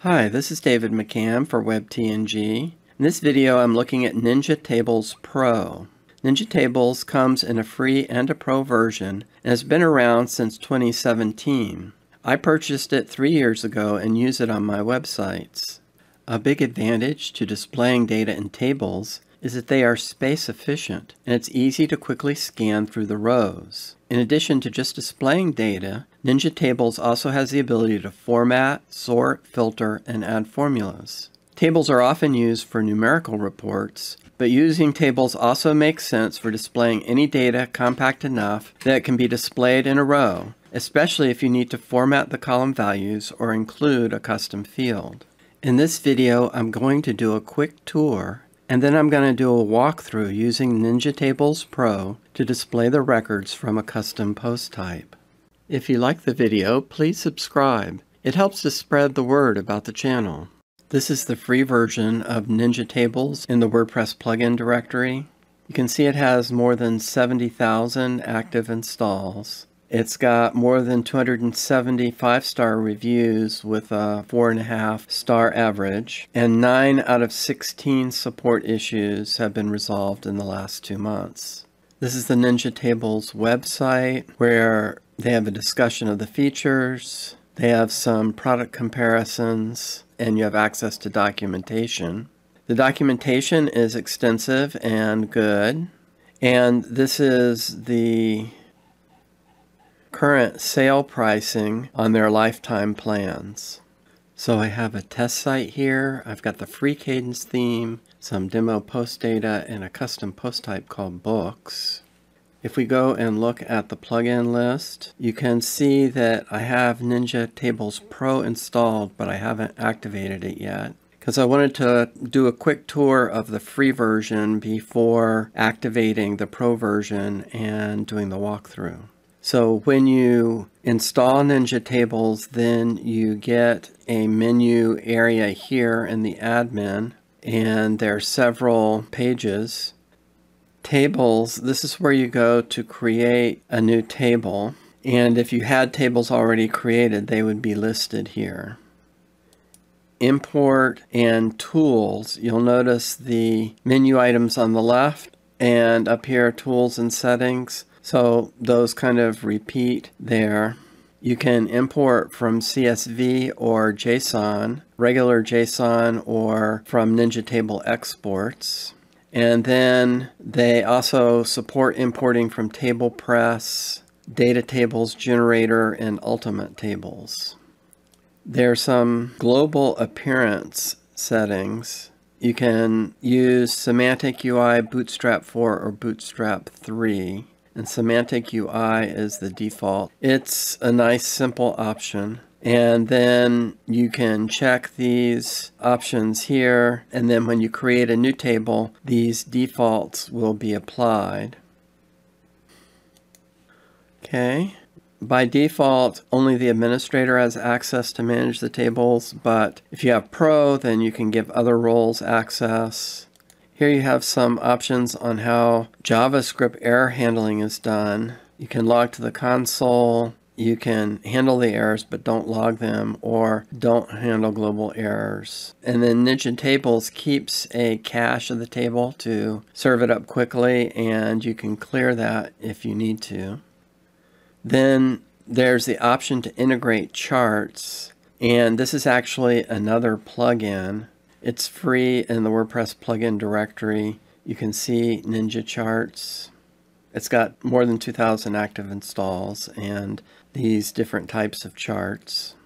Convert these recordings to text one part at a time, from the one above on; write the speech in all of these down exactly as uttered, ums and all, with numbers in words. Hi, this is David McCam for WebTNG. In this video I'm looking at Ninja Tables Pro. Ninja Tables comes in a free and a pro version and has been around since twenty seventeen. I purchased it three years ago and use it on my websites. A big advantage to displaying data in tables is that they are space efficient and it's easy to quickly scan through the rows. In addition to just displaying data, Ninja Tables also has the ability to format, sort, filter, and add formulas. Tables are often used for numerical reports, but using tables also makes sense for displaying any data compact enough that it can be displayed in a row, especially if you need to format the column values or include a custom field. In this video, I'm going to do a quick tour and then I'm going to do a walkthrough using Ninja Tables Pro to display the records from a custom post type. If you like the video, please subscribe. It helps to spread the word about the channel. This is the free version of Ninja Tables in the WordPress plugin directory. You can see it has more than seventy thousand active installs. It's got more than two hundred seventy five-star reviews with a four and a half star average, and nine out of sixteen support issues have been resolved in the last two months. This is the Ninja Tables website, where they have a discussion of the features, they have some product comparisons, and you have access to documentation. The documentation is extensive and good, and this is the current sale pricing on their lifetime plans. So I have a test site here. I've got the free cadence theme, some demo post data, and a custom post type called books. If we go and look at the plugin list, you can see that I have Ninja Tables Pro installed, but I haven't activated it yet because I wanted to do a quick tour of the free version before activating the pro version and doing the walkthrough. So when you install Ninja Tables, then you get a menu area here in the admin, and there are several pages. Tables, this is where you go to create a new table, and if you had tables already created, they would be listed here. Import and tools, you'll notice the menu items on the left, and up here tools and settings. So those kind of repeat there. You can import from C S V or JSON, regular JSON, or from Ninja Table exports. And then they also support importing from TablePress, Data Tables Generator, and Ultimate Tables. There's some global appearance settings. You can use semantic U I, bootstrap four, or bootstrap three. And semantic U I is the default. It's a nice simple option, and then you can check these options here, and then when you create a new table, these defaults will be applied. Okay, by default only the administrator has access to manage the tables, but if you have Pro, then you can give other roles access. Here you have some options on how JavaScript error handling is done. You can log to the console, you can handle the errors but don't log them, or don't handle global errors. And then Ninja Tables keeps a cache of the table to serve it up quickly, and you can clear that if you need to. Then there's the option to integrate charts, and this is actually another plugin. It's free in the WordPress plugin directory. You can see Ninja Charts. It's got more than two thousand active installs and these different types of charts.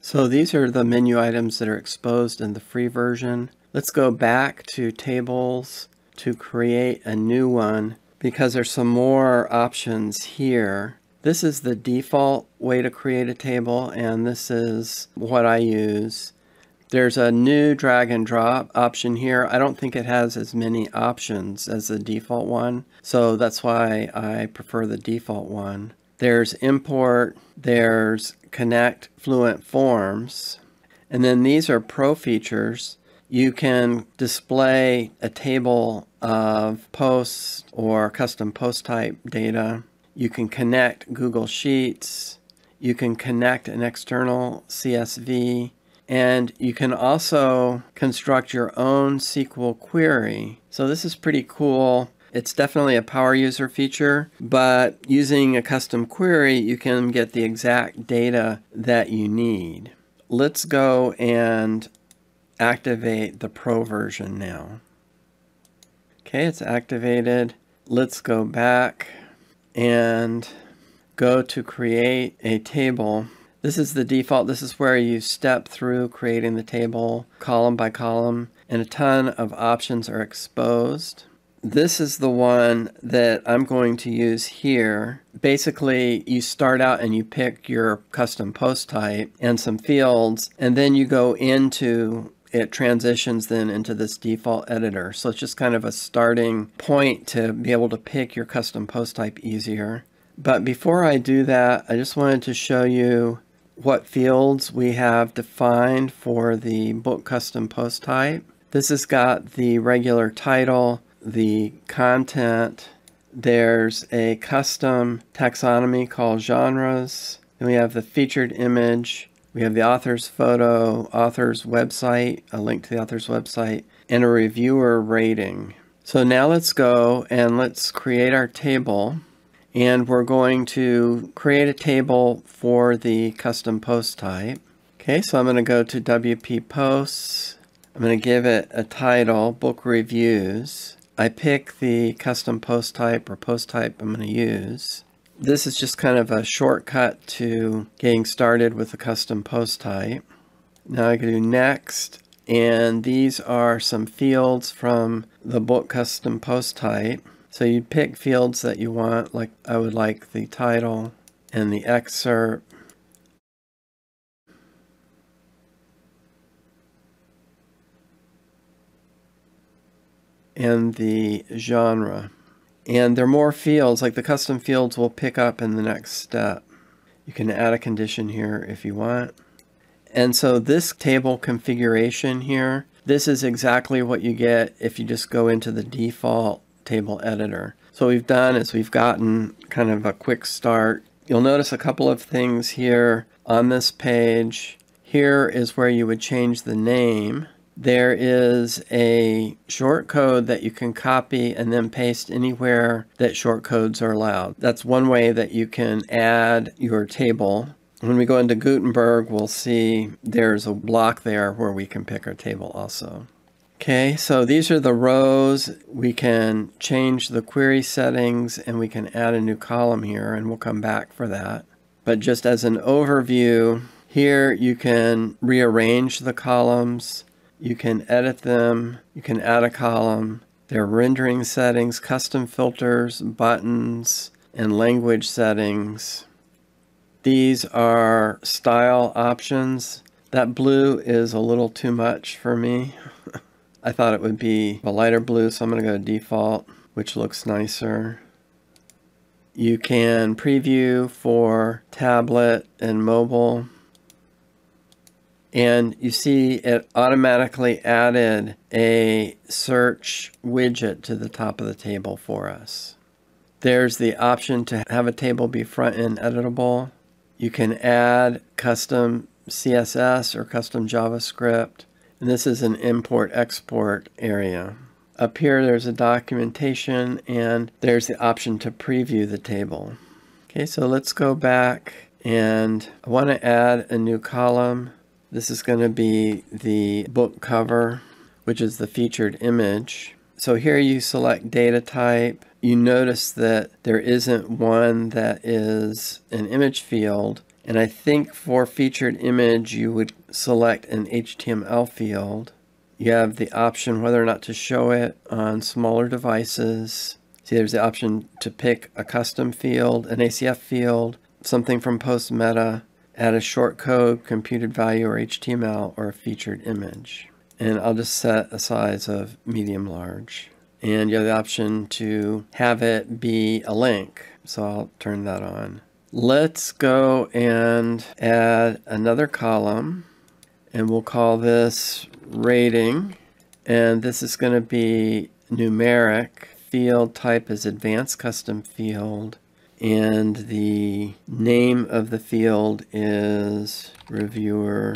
So these are the menu items that are exposed in the free version. Let's go back to tables to create a new one because there's some more options here. This is the default way to create a table, and this is what I use. There's a new drag and drop option here. I don't think it has as many options as the default one, so that's why I prefer the default one. There's import, there's connect Fluent Forms, and then these are pro features. You can display a table of posts or custom post type data. You can connect Google Sheets. you can connect an external C S V, and you can also construct your own S Q L query. So this is pretty cool. It's definitely a power user feature, but using a custom query, you can get the exact data that you need. Let's go and activate the Pro version now. Okay, it's activated. Let's go back and go to create a table. This is the default. This is where you step through creating the table column by column, and a ton of options are exposed. This is the one that I'm going to use here. Basically, you start out and you pick your custom post type and some fields, and then you go into it, transitions then into this default editor. So it's just kind of a starting point to be able to pick your custom post type easier. But before I do that, I just wanted to show you what fields we have defined for the book custom post type. This has got the regular title, the content. There's a custom taxonomy called genres. And we have the featured image. We have the author's photo, author's website, a link to the author's website, and a reviewer rating. So now let's go and let's create our table. And we're going to create a table for the custom post type. Okay, so I'm going to go to W P Posts. I'm going to give it a title, Book Reviews. I pick the custom post type or post type I'm going to use. This is just kind of a shortcut to getting started with a custom post type. Now I can do next. And these are some fields from the book custom post type. So you pick fields that you want, like I would like the title and the excerpt. And the genre. And there are more fields, like the custom fields we'll pick up in the next step. You can add a condition here if you want. And so this table configuration here, this is exactly what you get if you just go into the default table editor. So what we've done is we've gotten kind of a quick start. You'll notice a couple of things here on this page. Here is where you would change the name. There is a short code that you can copy and then paste anywhere that short codes are allowed. That's one way that you can add your table. When we go into Gutenberg, we'll see there's a block there where we can pick our table also. Okay, so these are the rows. We can change the query settings and we can add a new column here, and we'll come back for that. But just as an overview, here you can rearrange the columns, you can edit them, you can add a column. There are rendering settings, custom filters, buttons, and language settings. These are style options. That blue is a little too much for me. I thought it would be a lighter blue, so I'm going to go to default, which looks nicer. You can preview for tablet and mobile. And you see it automatically added a search widget to the top of the table for us. There's the option to have a table be front-end editable. You can add custom C S S or custom JavaScript. And this is an import-export area. Up here, there's a documentation, and there's the option to preview the table. Okay, so let's go back, and I want to add a new column. This is going to be the book cover, which is the featured image. So here you select data type. You notice that there isn't one that is an image field. And I think for featured image, you would select an H T M L field. You have the option whether or not to show it on smaller devices. See, there's the option to pick a custom field, an A C F field, something from PostMeta, add a short code, computed value, or H T M L, or a featured image. And I'll just set a size of medium large. And you have the option to have it be a link. So I'll turn that on. Let's go and add another column, and we'll call this rating, and this is going to be numeric. Field type is advanced custom field, and the name of the field is reviewer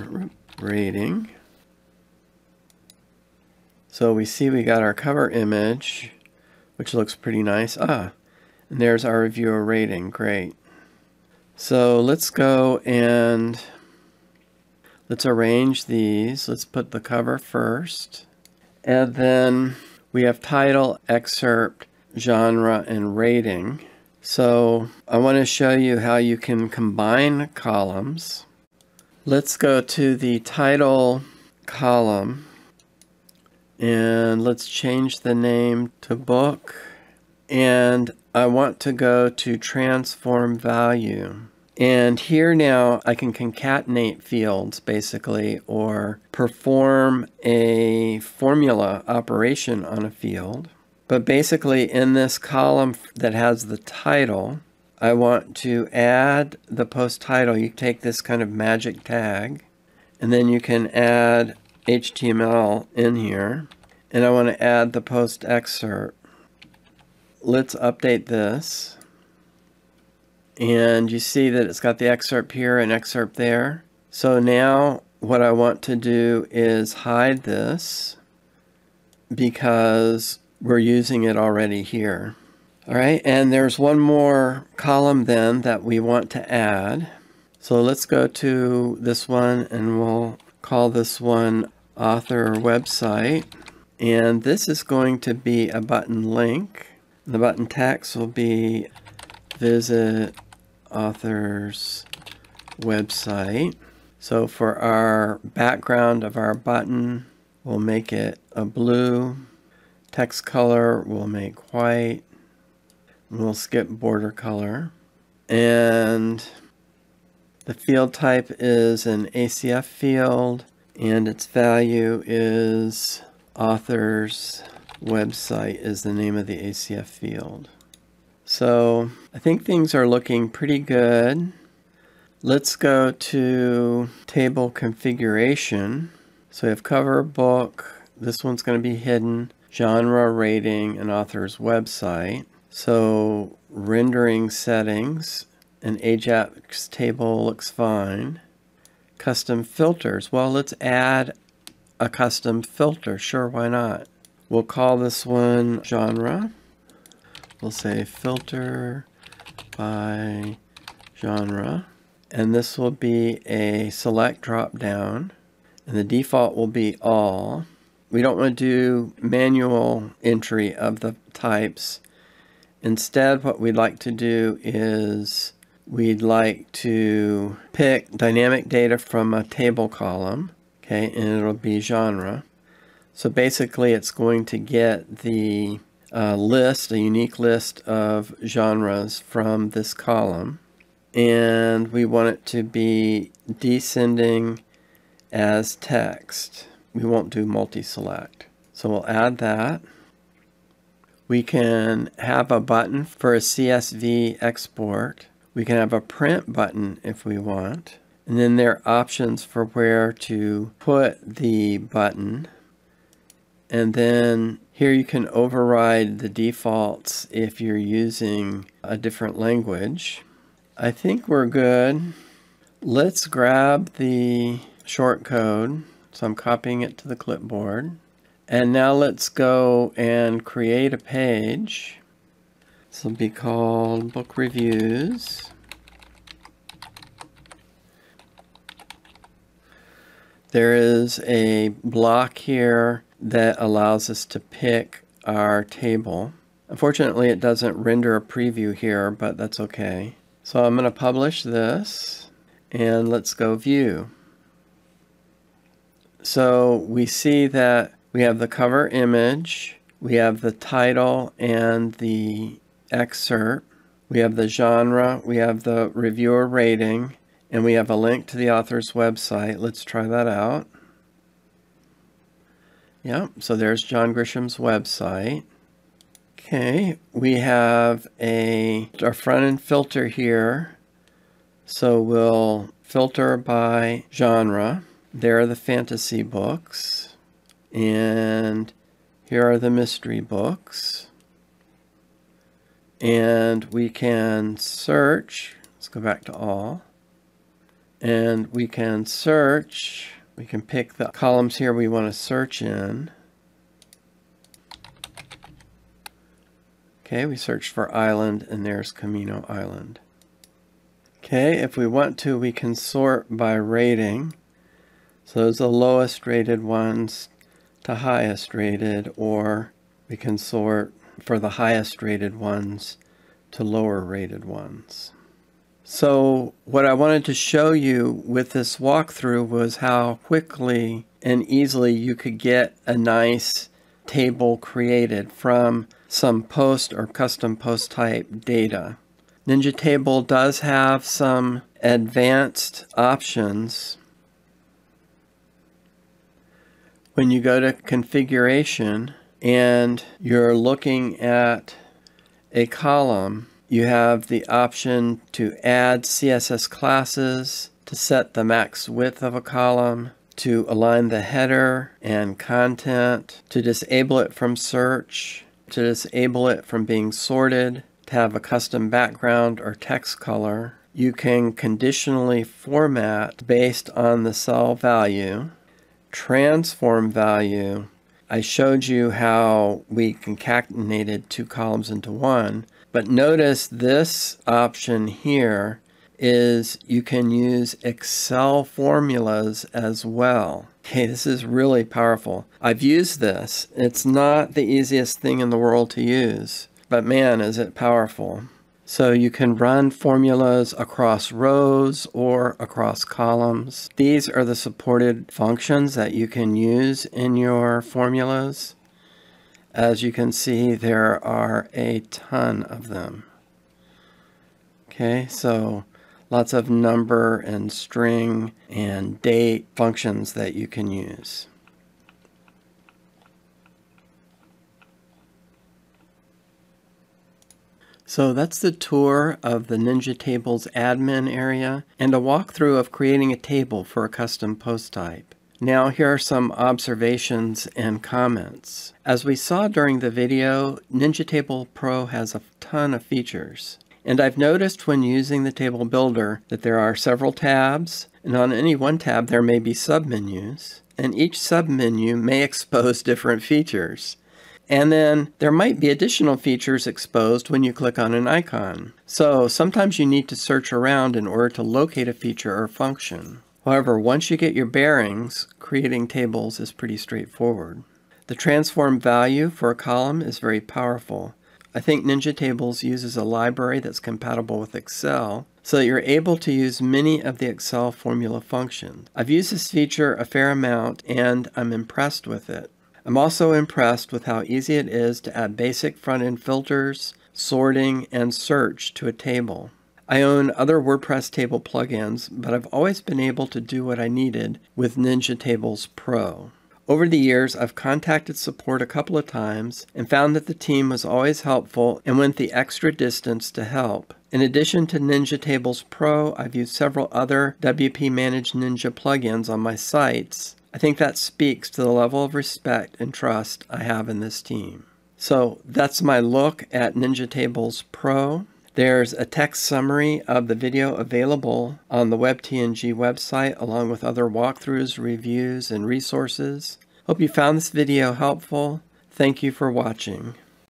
rating. So we see we got our cover image, which looks pretty nice. Ah, and there's our reviewer rating. Great. So let's go and let's arrange these. Let's put the cover first. And then we have title, excerpt, genre, and rating. So I want to show you how you can combine columns. Let's go to the title column and let's change the name to book. And I want to go to transform value. And here now I can concatenate fields basically, or perform a formula operation on a field. But basically in this column that has the title, I want to add the post title. You take this kind of magic tag and then you can add H T M L in here. And I want to add the post excerpt. Let's update this. And you see that it's got the excerpt here and excerpt there. So now what I want to do is hide this because we're using it already here. All right, and there's one more column then that we want to add. So let's go to this one and we'll call this one author website. And this is going to be a button link. The button text will be visit author's website. So for our background of our button, we'll make it a blue. Text color we'll make white. We'll skip border color. And the field type is an A C F field and its value is author's website is the name of the A C F field. So I think things are looking pretty good. Let's go to table configuration. So we have cover, book, this one's going to be hidden, genre, rating, and author's website. So rendering settings, an AJAX table looks fine. Custom filters, well let's add a custom filter, sure, why not. We'll call this one genre. We'll say filter by genre. And this will be a select drop down. And the default will be all. We don't want to do manual entry of the types. Instead, what we'd like to do is we'd like to pick dynamic data from a table column. Okay, and it'll be genre. So basically it's going to get the Uh, list, a unique list of genres from this column, and we want it to be descending as text. We won't do multi-select. So we'll add that. We can have a button for a C S V export. We can have a print button if we want. And then there are options for where to put the button. And then here you can override the defaults if you're using a different language. I think we're good. Let's grab the short code. So I'm copying it to the clipboard. And now let's go and create a page. This will be called Book Reviews. There is a block here that allows us to pick our table. Unfortunately, it doesn't render a preview here, but that's okay. So I'm going to publish this and let's go view. So we see that we have the cover image, we have the title and the excerpt, we have the genre, we have the reviewer rating, and we have a link to the author's website. Let's try that out. Yeah, so there's John Grisham's website. Okay, we have a our front end filter here. So we'll filter by genre. There are the fantasy books. And here are the mystery books. and we can search. Let's go back to all, and we can search. We can pick the columns here we want to search in. Okay, we searched for island, and there's Camino Island. Okay, if we want to, we can sort by rating. So those are the lowest rated ones to highest rated, or we can sort for the highest rated ones to lower rated ones. So what I wanted to show you with this walkthrough was how quickly and easily you could get a nice table created from some post or custom post type data. Ninja Table does have some advanced options. When you go to configuration and you're looking at a column, you have the option to add C S S classes, to set the max width of a column, to align the header and content, to disable it from search, to disable it from being sorted, to have a custom background or text color. You can conditionally format based on the cell value, transform value. I showed you how we concatenated two columns into one, but notice this option here is you can use Excel formulas as well. Okay, this is really powerful. I've used this. It's not the easiest thing in the world to use, but man, is it powerful. So you can run formulas across rows or across columns. These are the supported functions that you can use in your formulas. As you can see, there are a ton of them. Okay, so lots of number and string and date functions that you can use. So that's the tour of the Ninja Tables admin area and a walkthrough of creating a table for a custom post type. Now here are some observations and comments. As we saw during the video, Ninja Table Pro has a ton of features. And I've noticed when using the table builder that there are several tabs, and on any one tab there may be submenus, and each submenu may expose different features. And then there might be additional features exposed when you click on an icon. So sometimes you need to search around in order to locate a feature or function. However, once you get your bearings, creating tables is pretty straightforward. The transform value for a column is very powerful. I think Ninja Tables uses a library that's compatible with Excel, so that you're able to use many of the Excel formula functions. I've used this feature a fair amount, and I'm impressed with it. I'm also impressed with how easy it is to add basic front-end filters, sorting, and search to a table. I own other WordPress table plugins, but I've always been able to do what I needed with Ninja Tables Pro. Over the years, I've contacted support a couple of times and found that the team was always helpful and went the extra distance to help. In addition to Ninja Tables Pro, I've used several other W P Managed Ninja plugins on my sites. I think that speaks to the level of respect and trust I have in this team. So that's my look at Ninja Tables Pro. There's a text summary of the video available on the WebTNG website, along with other walkthroughs, reviews, and resources. Hope you found this video helpful. Thank you for watching.